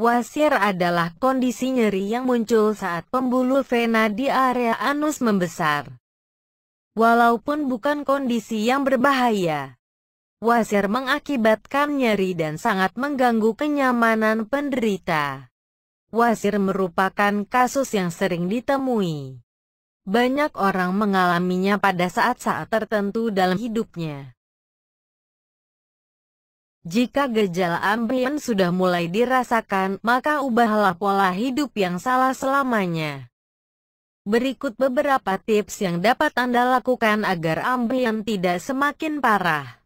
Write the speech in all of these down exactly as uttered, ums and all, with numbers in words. Wasir adalah kondisi nyeri yang muncul saat pembuluh vena di area anus membesar. Walaupun bukan kondisi yang berbahaya, wasir mengakibatkan nyeri dan sangat mengganggu kenyamanan penderita. Wasir merupakan kasus yang sering ditemui. Banyak orang mengalaminya pada saat-saat tertentu dalam hidupnya. Jika gejala ambeien sudah mulai dirasakan, maka ubahlah pola hidup yang salah selamanya. Berikut beberapa tips yang dapat Anda lakukan agar ambeien tidak semakin parah.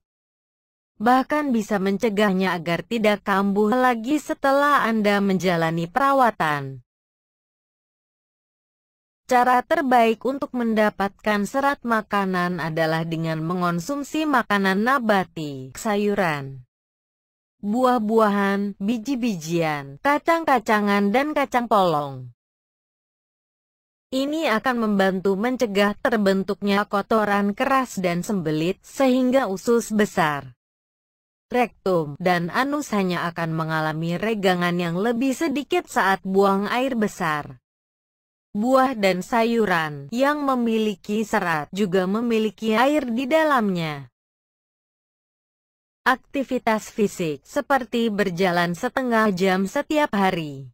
Bahkan bisa mencegahnya agar tidak kambuh lagi setelah Anda menjalani perawatan. Cara terbaik untuk mendapatkan serat makanan adalah dengan mengonsumsi makanan nabati, sayuran, buah-buahan, biji-bijian, kacang-kacangan, dan kacang polong. Ini akan membantu mencegah terbentuknya kotoran keras dan sembelit, sehingga usus besar, rektum, dan anus hanya akan mengalami regangan yang lebih sedikit saat buang air besar. Buah dan sayuran yang memiliki serat juga memiliki air di dalamnya. Aktivitas fisik seperti berjalan setengah jam setiap hari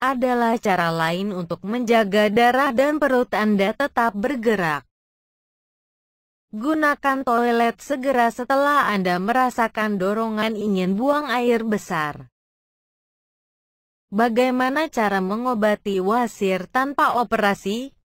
adalah cara lain untuk menjaga darah dan perut Anda tetap bergerak. Gunakan toilet segera setelah Anda merasakan dorongan ingin buang air besar. Bagaimana cara mengobati wasir tanpa operasi?